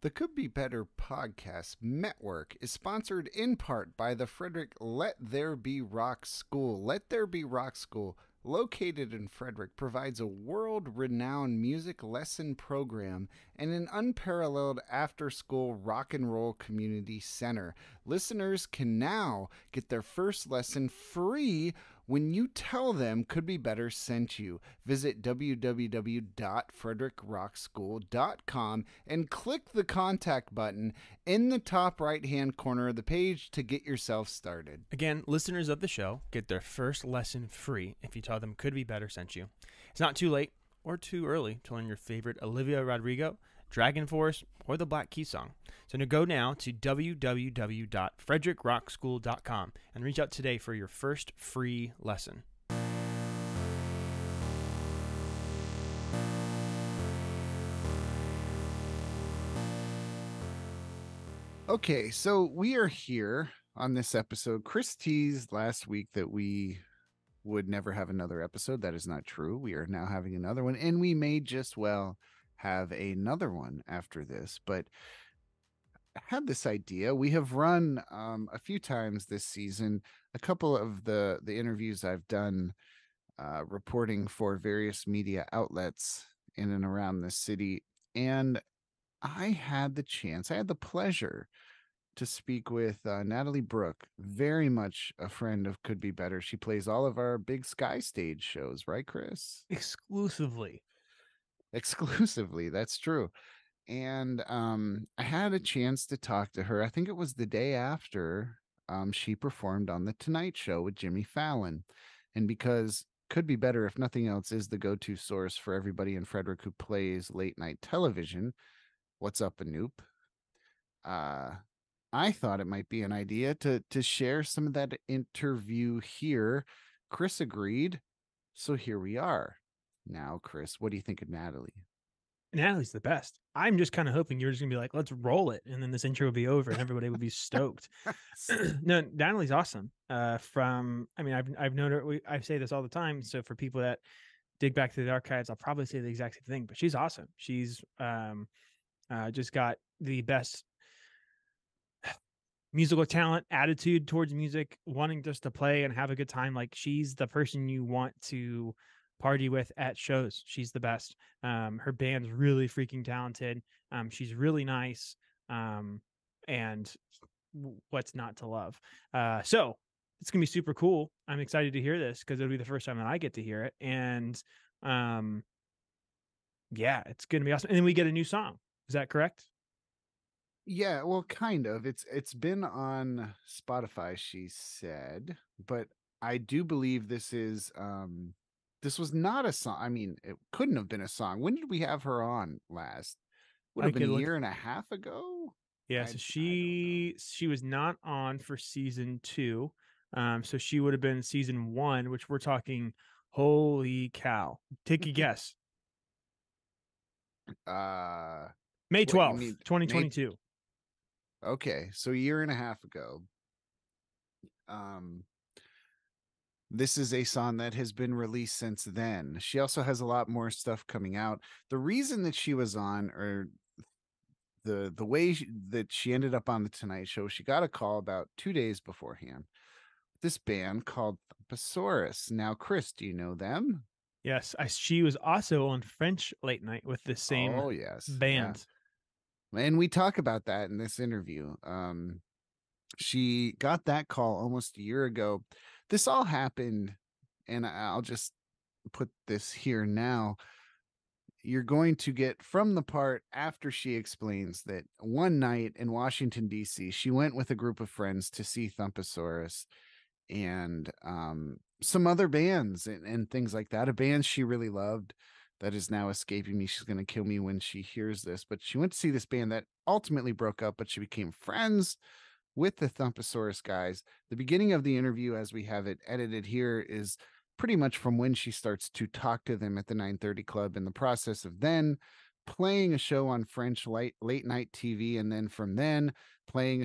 The Could Be Better podcast network is sponsored in part by the Frederick Let There Be Rock School. Let There Be Rock School, located in Frederick, provides a world-renowned music lesson program and an unparalleled after-school rock and roll community center. Listeners can now get their first lesson free when you tell them Could Be Better sent you. Visit www.frederickrockschool.com and click the contact button in the top right-hand corner of the page to get yourself started. Again, listeners of the show get their first lesson free if you tell them Could Be Better sent you. It's not too late or too early to learn your favorite Olivia Rodrigo, Dragon Force, or the Black Keys song. So go now to www.frederickrockschool.com and reach out today for your first free lesson. Okay, so we are here on this episode. Chris teased last week that we would never have another episode. That is not true. We are now having another one, and we may just well have another one after this, but I had this idea. We have run a few times this season, a couple of the interviews I've done reporting for various media outlets in and around the city. And I had the pleasure to speak with Natalie Brooke, very much a friend of Could Be Better. She plays all of our Big Sky Stage shows, right, Chris? Exclusively, that's true. And I had a chance to talk to her. I think it was the day after she performed on The Tonight Show with Jimmy Fallon. And because Could Be Better, if nothing else, is the go-to source for everybody in Frederick who plays late-night television, what's up, Anoop? I thought it might be an idea to share some of that interview here. Chris agreed, so here we are. Now, Chris, what do you think of Natalie? Natalie's the best. I'm just kind of hoping you're just going to be like, let's roll it, and then this intro will be over, and everybody would be stoked. No, Natalie's awesome. I've known her. I say this all the time, so for people that dig back to the archives, I'll probably say the exact same thing. But she's awesome. She's just got the best musical talent, attitude towards music, wanting just to play and have a good time. Like, she's the person you want to party with at shows. She's the best. Her band's really freaking talented. She's really nice. And what's not to love? So it's going to be super cool. I'm excited to hear this because it'll be the first time that I get to hear it. And yeah, it's going to be awesome. And then we get a new song. Is that correct? Yeah, well, kind of. It's been on Spotify, she said, but I do believe this is this was not a song. I mean, it couldn't have been a song. When did we have her on last? Would have been a year and a half ago. Yeah, so she was not on for season 2. So she would have been season 1, which we're talking. Holy cow! Take a guess. May 12th, 2022. Okay, so a year and a half ago. This is a song that has been released since then. She also has a lot more stuff coming out. The reason that she was on, or the way that she ended up on The Tonight Show, she got a call about 2 days beforehand. This band called Thumpasaurus. Now, Chris, do you know them? Yes, she was also on French Late Night with the same band. Yeah. And we talk about that in this interview. She got that call almost a year ago. This all happened, and I'll just put this here now. You're going to get from the part after she explains that one night in Washington, D.C., she went with a group of friends to see Thumpasaurus and some other bands and things like that. A band she really loved that is now escaping me. She's going to kill me when she hears this. But she went to see this band that ultimately broke up, but she became friends with the Thumpasaurus guys. The beginning of the interview, as we have it edited here, is pretty much from when she starts to talk to them at the 930 Club in the process of then playing a show on French late night TV, and then from then playing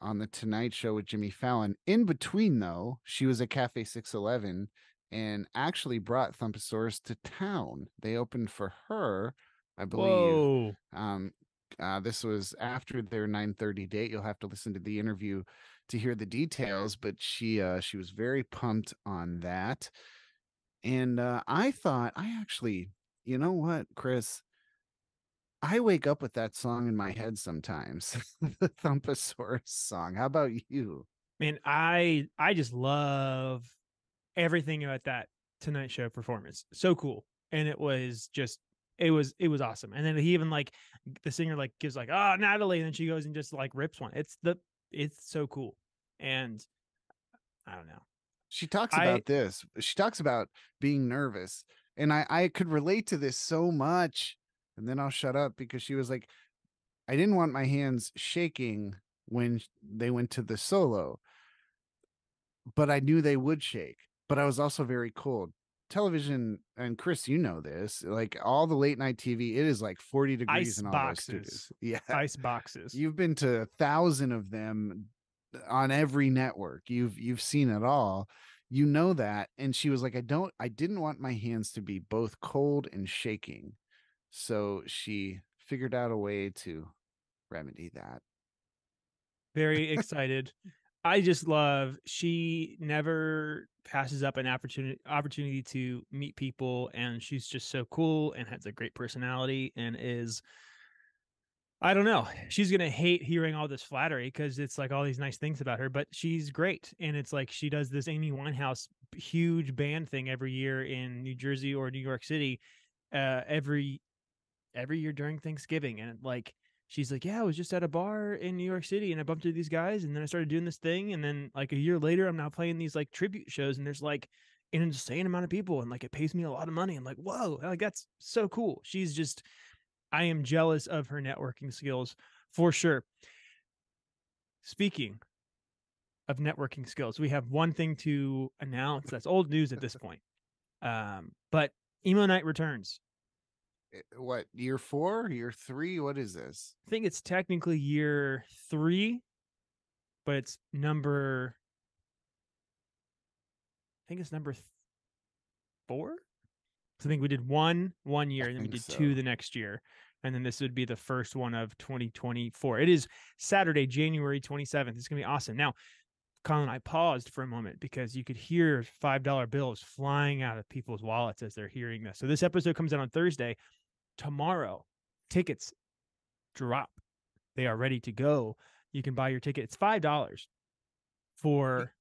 on The Tonight Show with Jimmy Fallon. In between, though, she was at Cafe 611 and actually brought Thumpasaurus to town. They opened for her I believe. Whoa. This was after their 930 date. You'll have to listen to the interview to hear the details, but she was very pumped on that. And I thought, you know what, Chris? I wake up with that song in my head sometimes, the Thumpasaurus song. How about you? Man, I just love everything about that Tonight Show performance. So cool. And it was just, it was awesome. And then he even the singer gives oh, Natalie. And then she goes and just rips one. It's so cool. And I don't know. She talks about this. She talks about being nervous. And I could relate to this so much. And then I'll shut up, because she was like, I didn't want my hands shaking when they went to the solo, but I knew they would shake. But I was also very cold. Television, and Chris, you know this, all the late night TV, it is 40 degrees in all those studios. Yeah. Ice boxes. You've been to 1,000 of them on every network. You've seen it all. You know that. And she was like, I didn't want my hands to be both cold and shaking. So she figured out a way to remedy that. Very excited. I just love, she never passes up an opportunity to meet people, and she's just so cool and has a great personality, and is, I don't know, she's going to hate hearing all this flattery, because it's all these nice things about her, but she's great. And it's she does this Amy Winehouse huge band thing every year in New Jersey or New York City, every year during Thanksgiving. And she's like, yeah, I was just at a bar in New York City and I bumped into these guys, and then I started doing this thing. And then a year later, I'm now playing these tribute shows, and there's an insane amount of people, and it pays me a lot of money. I'm like, whoa, that's so cool. She's just, I am jealous of her networking skills for sure. Speaking of networking skills, we have one thing to announce that's old news at this point. But Emo Night returns. What, year 4, year 3? What is this? I think it's technically year 3, but it's number, I think it's number 4. So I think we did one year, and then we did 2 the next year, and then this would be the first one of 2024. It is Saturday, January 27th. It's gonna be awesome. Now, Colin, I paused for a moment because you could hear $5 bills flying out of people's wallets as they're hearing this. So this episode comes out on Thursday. Tomorrow, tickets drop. They are ready to go. You can buy your ticket. It's $5 for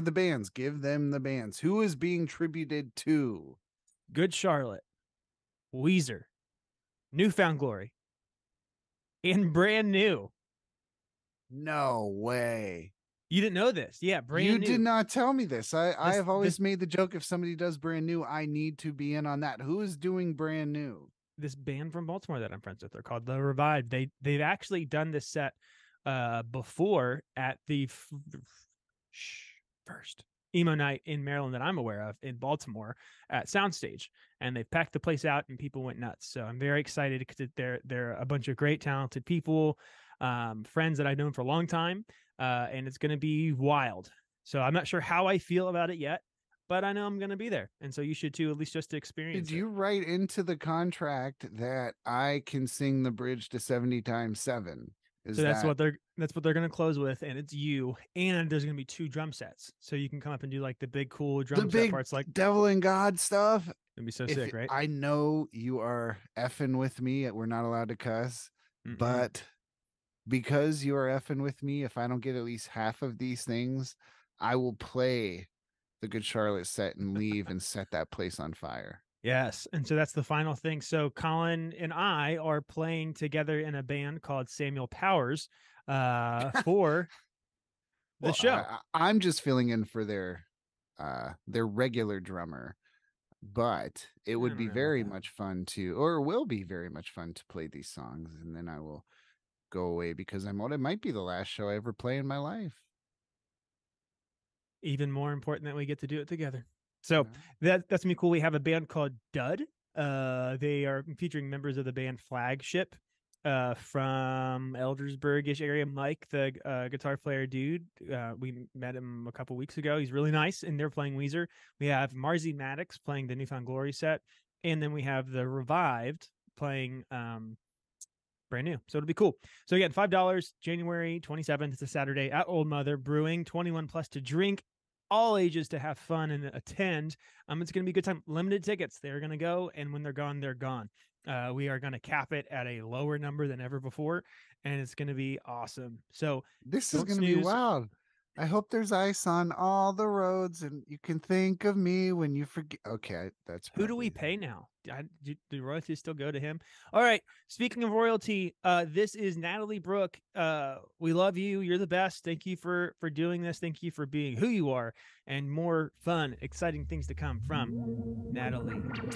the bands. Give them the bands. Who is being tributed to? Good Charlotte, Weezer, Newfound Glory, and Brand New. No way. You didn't know this. Yeah, Brand New. You did not tell me this. I've always made the joke, if somebody does Brand New, I need to be in on that. Who is doing Brand New? This band from Baltimore that I'm friends with. They're called The Revived. They've actually done this set before at the first Emo Night in Maryland that I'm aware of, in Baltimore, at Soundstage. And they've packed the place out and people went nuts. So I'm very excited because they're a bunch of great, talented people, friends that I've known for a long time. And it's going to be wild. So I'm not sure how I feel about it yet, but I know I'm going to be there. And so you should too, at least just to experience. Did you write into the contract that I can sing the bridge to 70 times 7? So that's what they're going to close with. And it's you. And there's going to be 2 drum sets. So you can come up and do the big, cool drum set parts, like Devil and God stuff. It'd be so sick, right? I know you are effing with me. We're not allowed to cuss, but because you are effing with me, if I don't get at least half of these things, I will play the Good Charlotte set and leave and set that place on fire. Yes. And so that's the final thing. So Colin and I are playing together in a band called Samuel Powers for the show. I'm just filling in for their regular drummer, but it would be very much fun to play these songs. And then I will go away because it might be the last show I ever play in my life. Even more important that we get to do it together. So that's gonna be cool. We have a band called Dud. They are featuring members of the band Flagship from Eldersburg-ish area. Mike, the guitar player dude, we met him a couple weeks ago. He's really nice, and they're playing Weezer. We have Marzi Maddox playing the Newfound Glory set, and then we have The Revived playing brand new. So it'll be cool. So again, $5, January 27th. It's a Saturday at Old Mother Brewing, 21 plus to drink, all ages to have fun and attend. It's going to be a good time. Limited tickets. They're going to go. And when they're gone, they're gone. We are going to cap it at a lower number than ever before. And it's going to be awesome. So this is going to be wild. I hope there's ice on all the roads, and you can think of me when you forget. Okay, that's who do we pay now? Do royalties still go to him? All right. Speaking of royalty, this is Natalie Brooke. We love you. You're the best. Thank you for doing this. Thank you for being who you are, and more fun, exciting things to come from Natalie Brooke.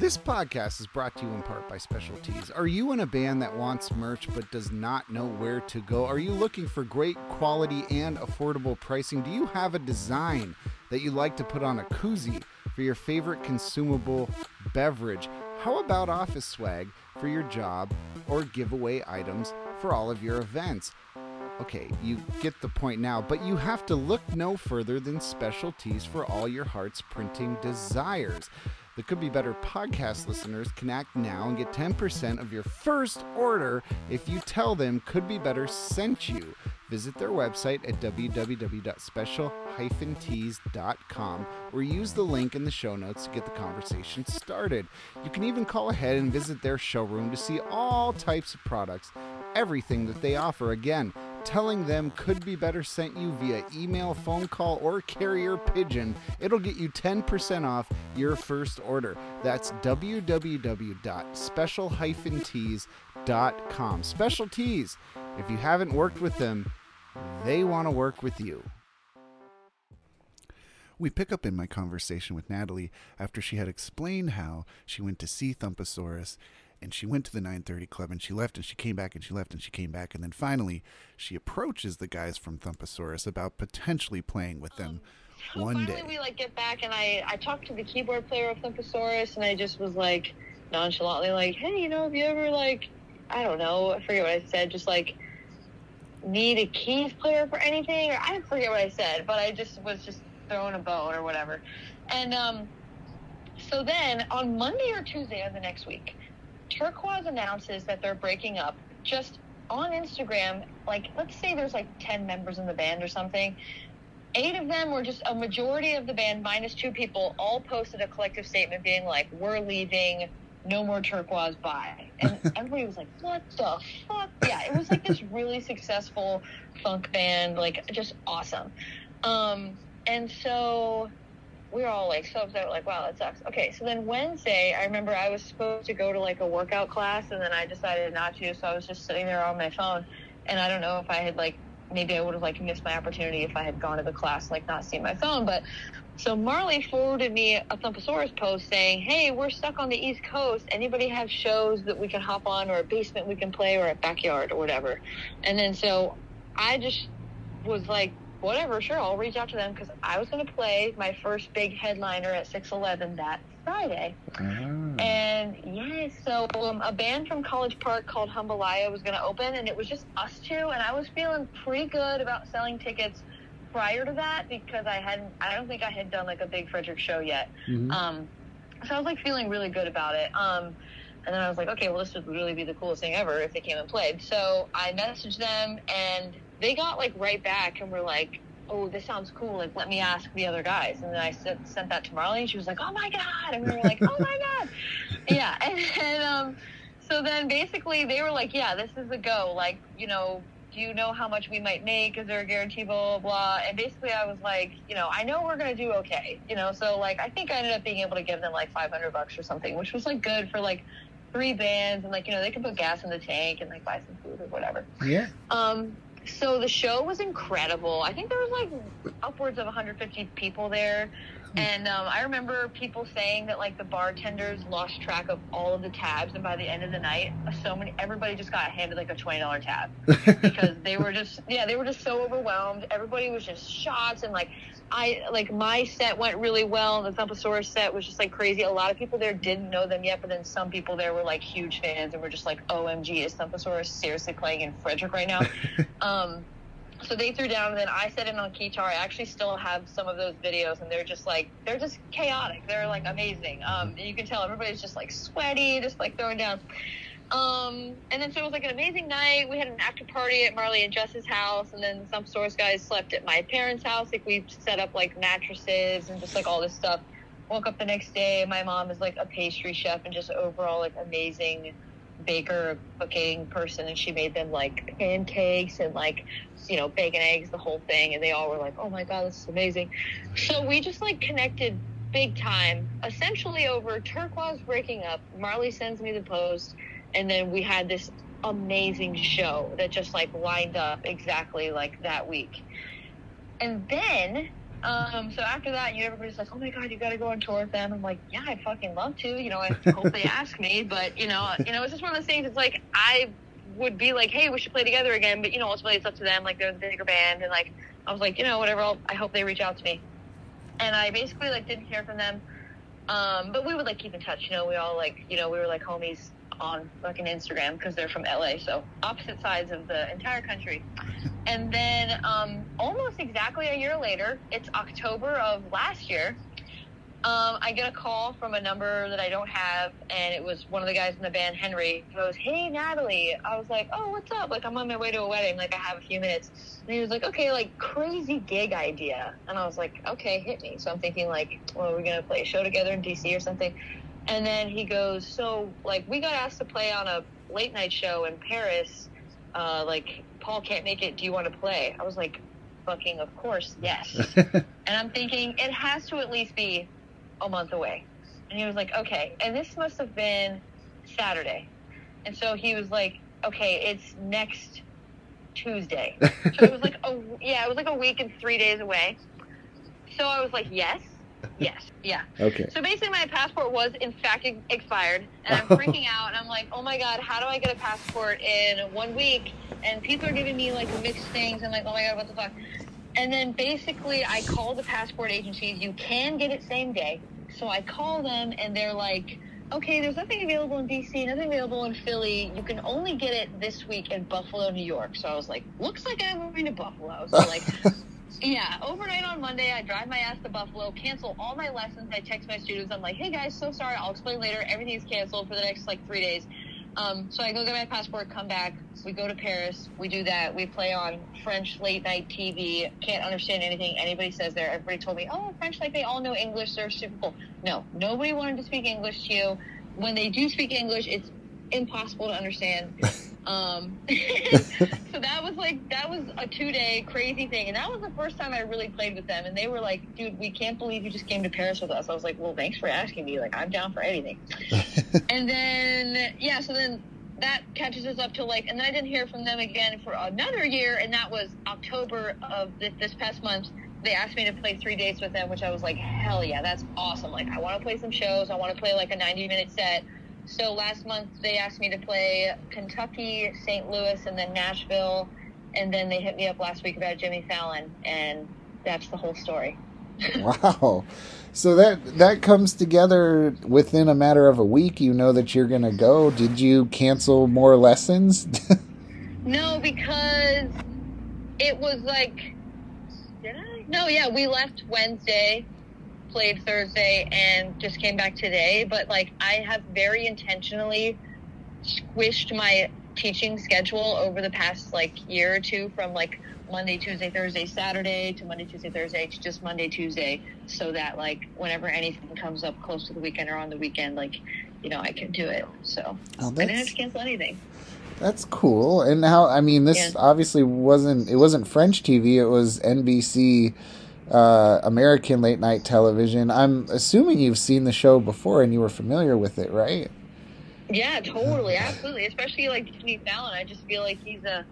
This podcast is brought to you in part by Special Tees. Are you in a band that wants merch but does not know where to go? Are you looking for great quality and affordable pricing? Do you have a design that you like to put on a koozie for your favorite consumable beverage? How about office swag for your job or giveaway items for all of your events? Okay, you get the point now, but you have to look no further than Special Tees for all your heart's printing desires. The Could Be Better podcast listeners can act now and get 10% of your first order if you tell them Could Be Better sent you. Visit their website at www.special-tees.com or use the link in the show notes to get the conversation started. You can even call ahead and visit their showroom to see all types of products, everything that they offer. Again, telling them Could Be Better sent you via email, phone call, or carrier pigeon. It'll get you 10% off your first order. That's www.special-tees.com. Special Tees. If you haven't worked with them, they want to work with you. We pick up in my conversation with Natalie after she had explained how she went to see Thumpasaurus, and she went to the 930 Club, and she left, and she came back, and she left, and she came back. And then finally, she approaches the guys from Thumpasaurus about potentially playing with them one day. We, get back, and I talked to the keyboard player of Thumpasaurus, and I just was, nonchalantly, hey, have you ever, I don't know, I forget what I said, just, need a keys player for anything? Or I forget what I said, but I just was just throwing a bone or whatever. And so then, on Monday or Tuesday of the next week, Turquoise announces that they're breaking up just on Instagram. Let's say there's 10 members in the band or something. 8 of them were just a majority of the band minus 2 people all posted a collective statement being we're leaving, no more Turquoise, bye. And everybody was like, what the fuck? Yeah, it was this really successful funk band, just awesome. And so we were all so upset, wow, that sucks. Okay, so then Wednesday, I remember I was supposed to go to a workout class, and then I decided not to, so I was just sitting there on my phone, and I don't know if I had maybe I would have missed my opportunity if I had gone to the class and not seen my phone. But so Marley forwarded me a Thumpasaurus post saying, hey, we're stuck on the East Coast, anybody have shows that we can hop on, or a basement we can play, or a backyard, or whatever? And then so I just was whatever, sure, I'll reach out to them, because I was going to play my first big headliner at 611 that Friday. And yeah, so a band from College Park called Humbalaya was going to open, and it was just us two, and I was feeling pretty good about selling tickets prior to that, because I don't think I had done a big Frederick show yet. So I was feeling really good about it. And then I was okay, well, this would really be the coolest thing ever if they came and played. So I messaged them, and they got right back and were oh, this sounds cool, let me ask the other guys. And then I sent that to Marley, and she was oh my god, and we were oh my god. Yeah, and so then basically they were yeah, this is a go, do you know how much we might make, is there a guarantee, blah blah blah. And basically I was I know we're gonna do okay, so I think I ended up being able to give them $500 or something, which was good for 3 bands, and they could put gas in the tank and buy some food or whatever. Yeah. So the show was incredible. I think there was upwards of 150 people there, and I remember people saying that the bartenders lost track of all of the tabs, and by the end of the night, everybody just got handed a $20 tab because they were just so overwhelmed. Everybody was just shots, and my set went really well, and the Thumpasaurus set was just crazy. A lot of people there didn't know them yet, but then some people there were huge fans and were just OMG, is Thumpasaurus seriously playing in Frederick right now? So they threw down, and then I set in on guitar. I actually still have some of those videos, and they're just they're just chaotic. They're amazing. You can tell everybody's just sweaty, just throwing down. And then so it was an amazing night. We had an after party at Marley and Jess's house, and then some source guys slept at my parents' house. We set up mattresses and just all this stuff. Woke up the next day, my mom is a pastry chef and just overall amazing baker cooking person, and she made them pancakes and bacon, eggs, the whole thing, and they all were oh my god, this is amazing. So we just connected big time, essentially over Turquoise breaking up. Marley sends me the post, and then we had this amazing show that just lined up exactly that week. And then So after that, everybody's like, oh my God, you got to go on tour with them. I'm like, yeah, I'd fucking love to. You know, I hope they ask me. But, you know, it's just one of those things. It's like, I would be like, hey, we should play together again. But, you know, ultimately it's up to them. Like, they're the bigger band. And, like, I was like, you know, whatever. I hope they reach out to me. And I basically, like, didn't hear from them. But we would, like, keep in touch. You know, we all, like, you know, we were, like, homies on fucking Instagram because they're from LA. So opposite sides of the entire country. And then almost exactly a year later, it's October of last year, I get a call from a number that I don't have, and it was one of the guys in the band, Henry. He goes, hey, Natalie. I was like, oh, what's up? Like, I'm on my way to a wedding. Like, I have a few minutes. And he was like, okay, like, crazy gig idea. And I was like, okay, hit me. So I'm thinking, like, well, we're going to play a show together in D.C. or something. And then he goes, so, like, we got asked to play on a late-night show in Paris, like, Paul can't make it. Do you want to play? I was like, fucking, of course, yes. And I'm thinking, it has to at least be a month away. And he was like, okay. And this must have been Saturday. And so he was like, okay, it's next Tuesday. So it was like, it was like a week and 3 days away. So I was like, yes. Yeah. Okay. So basically my passport was in fact expired, and I'm freaking out, and I'm like, oh my God, how do I get a passport in 1 week? And people are giving me like mixed things, and like, oh my God, what the fuck? And then basically I call the passport agencies. You can get it same day. So I call them, and they're like, okay, there's nothing available in DC, nothing available in Philly. You can only get it this week in Buffalo, New York. So I was like, looks like I'm going to Buffalo. So like, yeah, overnight on Monday, I drive my ass to Buffalo, cancel all my lessons. I text my students. I'm like, hey, guys, so sorry. I'll explain later. Everything's canceled for the next, like, 3 days. So I go get my passport, come back. We go to Paris. We do that. We play on French late-night TV. Can't understand anything anybody says there. Everybody told me, oh, French, like, they all know English. They're super cool. No, nobody wanted to speak English to you. When they do speak English, it's impossible to understand. So that was a 2-day crazy thing, and that was the first time I really played with them, and they were like, dude, we can't believe you just came to Paris with us. I was like, well, thanks for asking me, like, I'm down for anything. And then so that catches us up to like, and then I didn't hear from them again for another year, and that was October of this past month. They asked me to play 3 dates with them, which I was like, hell yeah, that's awesome. Like, I want to play some shows. I want to play like a 90-minute set. So last month they asked me to play Kentucky, St. Louis, and then Nashville. And then they hit me up last week about Jimmy Fallon, and that's the whole story. Wow. So that comes together within a matter of a week. You know that you're going to go. Did you cancel more lessons? No, because it was like, did I? No, yeah, we left Wednesday, played Thursday, and just came back today. But like, I have very intentionally squished my teaching schedule over the past like year or two from like Monday, Tuesday, Thursday, Saturday to Monday, Tuesday, Thursday to just Monday, Tuesday, so that like whenever anything comes up close to the weekend or on the weekend, like, you know, I can do it. So I didn't have to cancel anything. That's cool. And now, I mean, this obviously wasn't French TV, it was NBC American late night television. I'm assuming you've seen the show before and you were familiar with it, right? Yeah, totally, absolutely. Especially like Jimmy Fallon, I just feel like he's a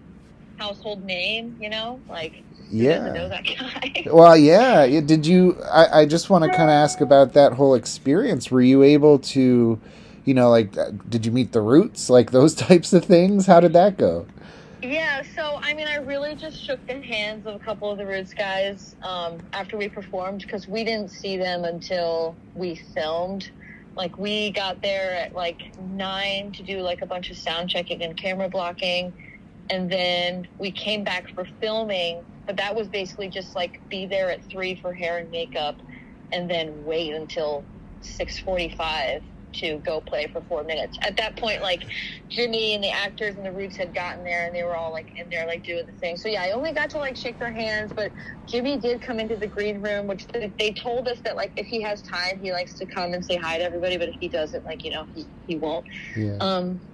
household name, you know, like, yeah, who doesn't know that guy? Well, yeah. Did you? I just want to kind of ask about that whole experience. Were you able to, you know, like, did you meet the Roots, like those types of things? How did that go? Yeah, so, I mean, I really just shook the hands of a couple of the Roots guys after we performed, because we didn't see them until we filmed. Like, we got there at, like, 9 to do, like, a bunch of sound checking and camera blocking, and then we came back for filming, but that was basically just, like, be there at 3 for hair and makeup, and then wait until 6:45. To go play for 4 minutes. At that point, like, Jimmy and the actors and the Roots had gotten there, and they were all like in there, like, doing the thing. So yeah, I only got to like shake their hands, but Jimmy did come into the green room, which they told us that, like, if he has time, he likes to come and say hi to everybody, but if he doesn't, like, you know, he won't. Yeah.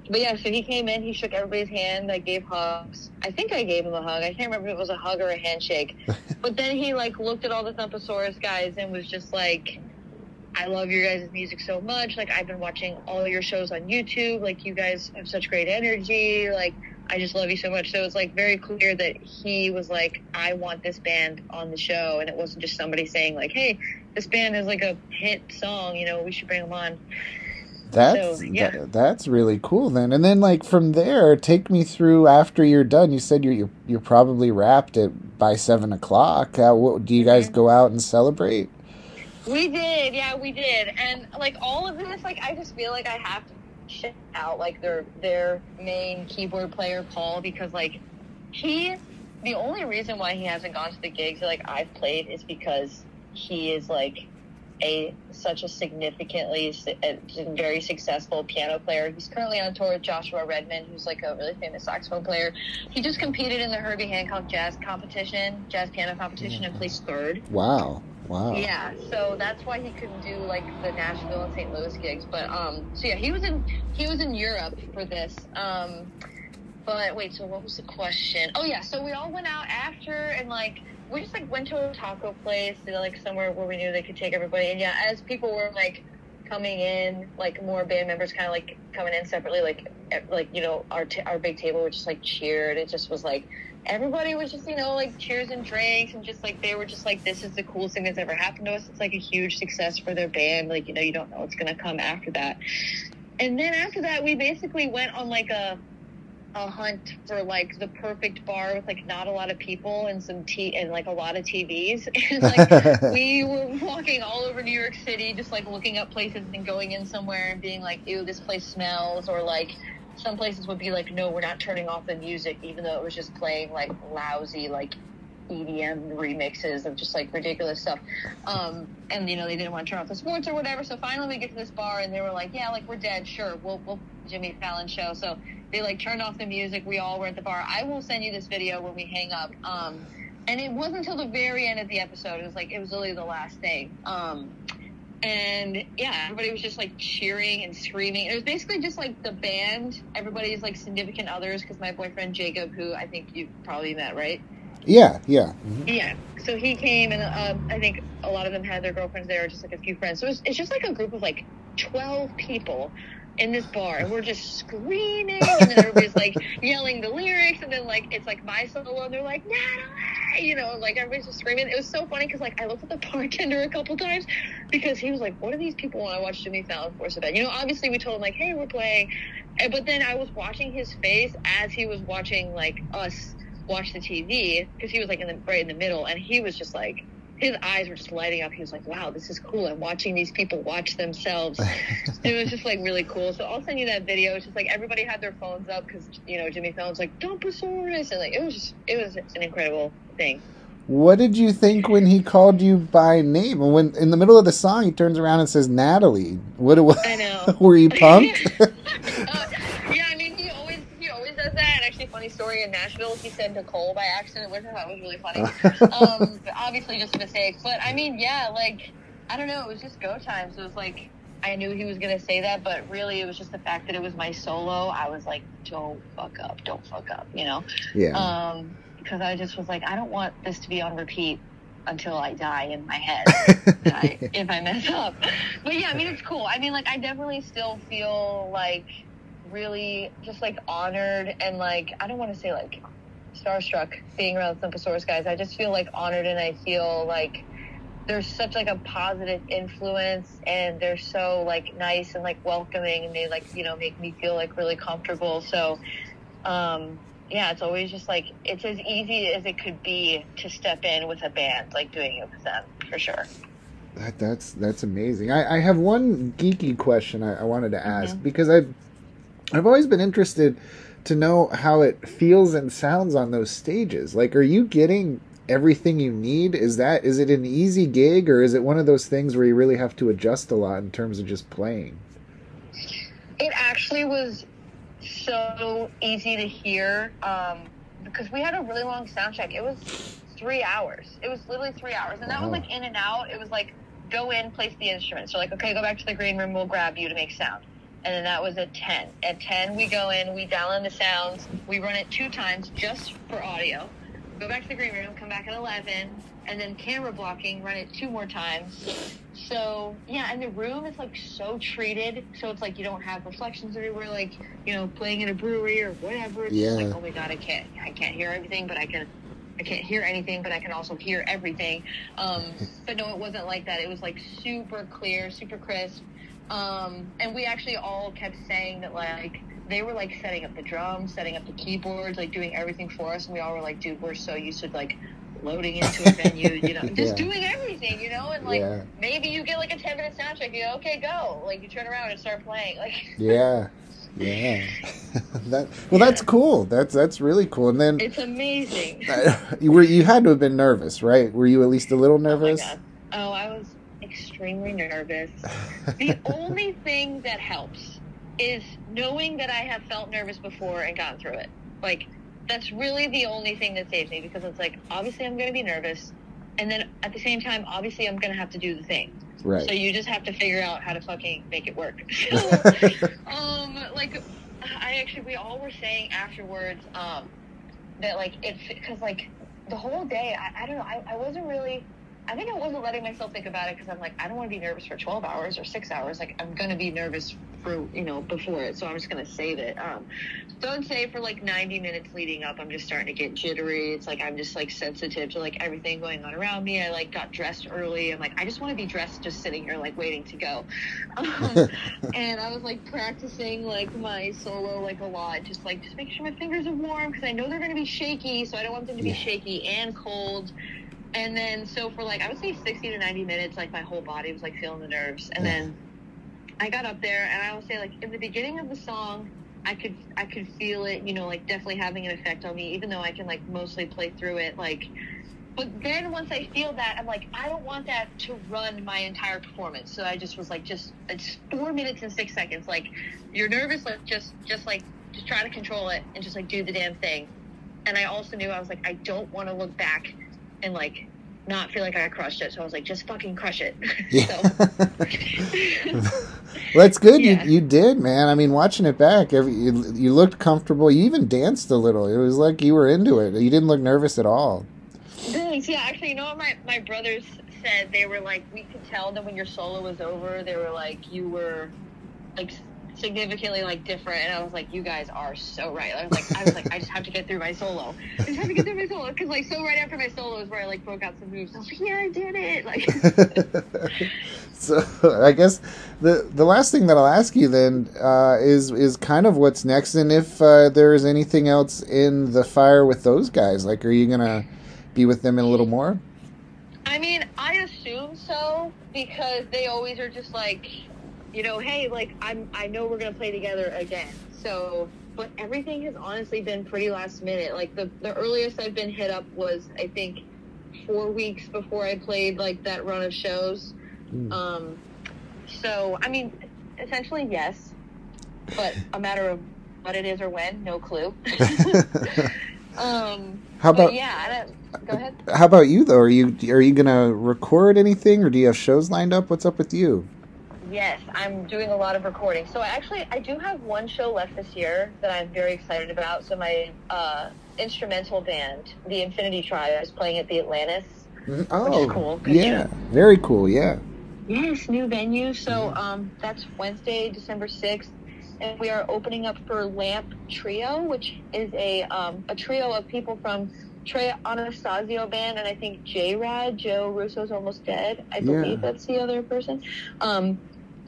But yeah, so he came in, he shook everybody's hand, I gave hugs. I think I gave him a hug. I can't remember if it was a hug or a handshake. But then he, like, looked at all the Thumpasaurus guys and was just like, I love your guys' music so much. Like, I've been watching all your shows on YouTube. Like, you guys have such great energy. Like, I just love you so much. So it's like very clear that he was like, I want this band on the show. And it wasn't just somebody saying like, hey, this band is like a hit song, you know, we should bring them on. That's, so, yeah. That's really cool then. And then like from there, take me through after you're done. You said you're probably wrapped by 7 o'clock. Do you guys go out and celebrate? We did. Yeah, we did. And like all of this, like, I just feel like I have to shit out like their main keyboard player Paul, because like the only reason why he hasn't gone to the gigs that, like, I've played is because he is like such a significantly very successful piano player. He's currently on tour with Joshua Redman, who's like a really famous saxophone player. He just competed in the Herbie Hancock jazz piano competition and placed third. Wow. Yeah, so that's why he couldn't do like the Nashville and St. Louis gigs. But so yeah, he was in Europe for this. But wait, so what was the question? Oh yeah, so we all went out after and like we just like went to a taco place, like somewhere where we knew they could take everybody. And yeah, as people were like coming in, like more band members kind of like coming in separately, like you know, our big table was just like cheered. It just was like everybody was just, you know, like cheers and drinks and just like they were just like, this is the coolest thing that's ever happened to us. It's like a huge success for their band. Like, you know, you don't know what's gonna come after that. And then after that, we basically went on like a hunt for like the perfect bar with like not a lot of people and some tea and like a lot of TVs. And like we were walking all over New York City, just like looking up places and going in somewhere and being like, ew, this place smells, or like some places would be like, no, we're not turning off the music, even though it was just playing like lousy like EDM remixes of just like ridiculous stuff. And you know, they didn't want to turn off the sports or whatever. So finally we get to this bar and they were like, yeah, like we're dead, sure, we'll Jimmy Fallon show. So they like turned off the music. We all were at the bar. I will send you this video when we hang up. And it wasn't until the very end of the episode. It was like, it was literally the last thing. And yeah, everybody was just like cheering and screaming. It was basically just like the band, everybody's like significant others, because my boyfriend Jacob, who I think you've probably met, right? Yeah. Mm-hmm. Yeah. So he came, and I think a lot of them had their girlfriends there, just like a few friends. So it's just like a group of like 12 people in this bar, and we're just screaming, and then everybody's like yelling the lyrics, and then like it's like my solo, and they're like, Natalie, you know, like everybody's just screaming. It was so funny because like I looked at the bartender a couple times because he was like, what do these people want to watch Jimmy Fallon for so bad? You know, obviously we told him like, hey, we're playing, but then I was watching his face as he was watching like us watch the TV, because he was like right in the middle, and he was just like, his eyes were just lighting up. He was like, wow, this is cool. I'm watching these people watch themselves. It was just like really cool. So I'll send you that video. It's just like everybody had their phones up because, you know, Jimmy Fallon's like, Thumpasaurus. And like, it was an incredible thing. What did you think when he called you by name? When in the middle of the song, he turns around and says, Natalie. What? I know. Were you pumped? Yeah, I mean, he always does that. Actually, funny story, in Nashville, he said Nicole by accident, which I thought was really funny. Obviously just a mistake, but I mean, yeah, like, I don't know, it was just go time, so it was like, I knew he was going to say that, but really it was just the fact that it was my solo. I was like, don't fuck up, you know? Yeah. Because I just was like, I don't want this to be on repeat until I die in my head if I mess up. But yeah, I mean, it's cool. I mean, like, I definitely still feel like really just like honored and like, I don't want to say like starstruck being around Thumpasaurus guys. I just feel like honored, and I feel like there's such like a positive influence, and they're so like nice and like welcoming, and they like, you know, make me feel like really comfortable. So yeah, it's always just like, it's as easy as it could be to step in with a band, like doing it with them for sure. That's amazing. I have one geeky question I wanted to ask, because I've always been interested to know how it feels and sounds on those stages. Like, are you getting everything you need? Is it an easy gig, or is it one of those things where you really have to adjust a lot in terms of just playing? It actually was so easy to hear, because we had a really long sound check. It was 3 hours. It was literally 3 hours. And that was like in and out. It was like, go in, place the instruments. So like, okay, go back to the green room. We'll grab you to make sound. And then that was at 10. At 10, we go in, we dial in the sounds, we run it 2 times just for audio. go back to the green room, come back at 11, and then camera blocking, run it 2 more times. So, yeah, and the room is, like, so treated, so it's, like, you don't have reflections everywhere, like, you know, playing at a brewery or whatever. It's just like, oh, my God, I can't hear everything, but I can't hear anything, but I can also hear everything. But, no, it wasn't like that. It was, like, super clear, super crisp. And we actually all kept saying that, like, they were, like, setting up the drums, setting up the keyboards, like, doing everything for us. And we all were like, dude, we're so used to, like, loading into a venue, you know, just doing everything, you know, and, like, maybe you get, like, a 10-minute sound check, you go, okay, go. Like, you turn around and start playing. Like, yeah. That's cool. That's really cool. And then it's amazing. You had to have been nervous, right? Were you at least a little nervous? Oh, my God. Oh, I was extremely nervous. The only thing that helps is knowing that I have felt nervous before and gotten through it. Like, that's really the only thing that saves me, because it's like, obviously I'm going to be nervous, and then at the same time, obviously I'm going to have to do the thing. Right. So you just have to figure out how to fucking make it work. So, like, we all were saying afterwards that, like, it's because, like, the whole day, I don't know, I think I wasn't letting myself think about it, because I'm like, I don't want to be nervous for 12 hours or 6 hours. Like, I'm going to be nervous for, you know, before it. So I'm just going to save it. So I'd say for like 90 minutes leading up, I'm just starting to get jittery. It's like, I'm just like sensitive to like everything going on around me. I like got dressed early. I'm like, I just want to be dressed just sitting here, like waiting to go. And I was like practicing like my solo, like a lot, just like, just making sure my fingers are warm, because I know they're going to be shaky. So I don't want them to be shaky and cold. And then, so for like, I would say 60 to 90 minutes, like my whole body was like feeling the nerves. And then I got up there, and I would say like in the beginning of the song, I could feel it, you know, like definitely having an effect on me, even though I can like mostly play through it. Like, but then once I feel that, I'm like, I don't want that to run my entire performance. So I just was like, it's 4 minutes and 6 seconds. Like, you're nervous, like just try to control it and just like do the damn thing. And I also knew, I was like, I don't want to look back and like not feel like I crushed it. So I was like, just fucking crush it. Well, that's good. Yeah. You did, man. I mean, watching it back, you looked comfortable. You even danced a little. It was like you were into it. You didn't look nervous at all. Thanks. Yeah, actually, you know what my brothers said? They were like, we could tell that when your solo was over, they were like, you were like significantly like different. And I was like, you guys are so right. I just have to get through my solo. Because like, so right after my solo is where I like broke out some moves. I was like, yeah, I did it. Like, so I guess the last thing that I'll ask you then is kind of what's next, and if there is anything else in the fire with those guys. Like, are you gonna be with them in a little more? I mean, I assume so, because they always are just like, you know, hey, like, I know we're going to play together again. So, but everything has honestly been pretty last minute. Like, the earliest I've been hit up was, I think, 4 weeks before I played, like, that run of shows. So, I mean, essentially, yes. But a matter of what it is or when, no clue. How about, yeah, go ahead. How about you, though? Are you going to record anything, or do you have shows lined up? What's up with you? Yes, I'm doing a lot of recording. So I do have one show left this year that I'm very excited about. So my instrumental band, The Infinity Tribe, is playing at the Atlantis, which is cool. Yeah, very cool, yeah. Yes, new venue. So that's Wednesday, December 6th. And we are opening up for Lamp Trio, which is a trio of people from Trey Anastasio Band, and I think J-Rad, Joe Russo's Almost Dead. I believe that's the other person.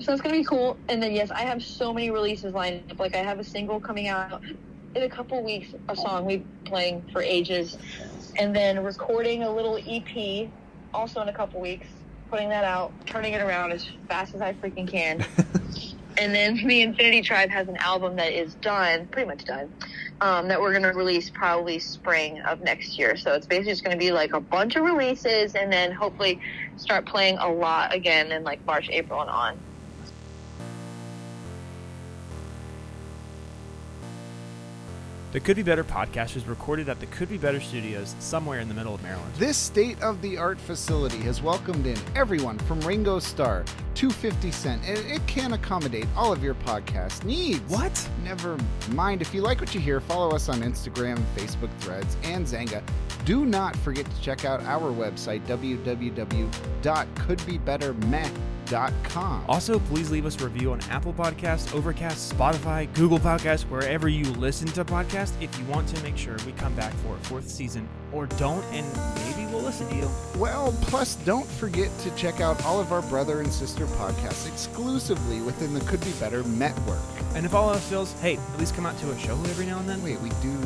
So it's going to be cool. And then, yes, I have so many releases lined up. Like, I have a single coming out in a couple weeks, a song we've been playing for ages. And then recording a little EP also in a couple weeks, putting that out, turning it around as fast as I freaking can. And then The Infinity Tribe has an album that is done, pretty much done, that we're going to release probably spring of next year. So it's basically just going to be like a bunch of releases, and then hopefully start playing a lot again in like March, April, and on. The Could Be Better podcast was recorded at the Could Be Better studios somewhere in the middle of Maryland. This state-of-the-art facility has welcomed in everyone from Ringo Starr to 50 Cent, and it can accommodate all of your podcast needs. What? Never mind. If you like what you hear, follow us on Instagram, Facebook, Threads, and Zanga. Do not forget to check out our website, www.couldbebettermeh.com. Also, please leave us a review on Apple Podcasts, Overcast, Spotify, Google Podcasts, wherever you listen to podcasts, if you want to make sure we come back for a fourth season, or don't, and maybe we'll listen to you. Well, plus, don't forget to check out all of our brother and sister podcasts exclusively within the Could Be Better network. And if all else fails, hey, at least come out to a show every now and then. Wait, we do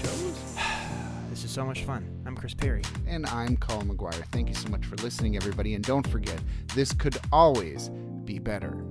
shows? This is so much fun. I'm Chris Perry. And I'm Colin McGuire. Thank you so much for listening, everybody. And don't forget, this could always be better.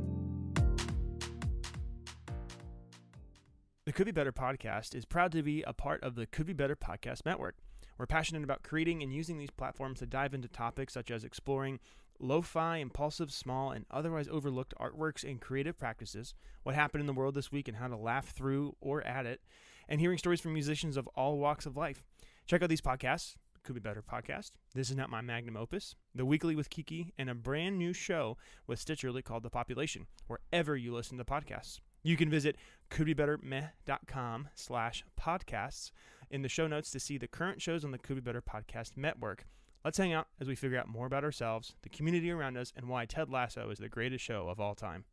The Could Be Better podcast is proud to be a part of the Could Be Better podcast network. We're passionate about creating and using these platforms to dive into topics such as exploring lo-fi, impulsive, small, and otherwise overlooked artworks and creative practices, what happened in the world this week and how to laugh through or at it, and hearing stories from musicians of all walks of life. Check out these podcasts, Could Be Better Podcast, This Is Not My Magnum Opus, The Weekly with Kiki, and a brand new show with Stitcherly called The Population, wherever you listen to podcasts. You can visit couldbebettermeh.com/podcasts in the show notes to see the current shows on the Could Be Better Podcast network. Let's hang out as we figure out more about ourselves, the community around us, and why Ted Lasso is the greatest show of all time.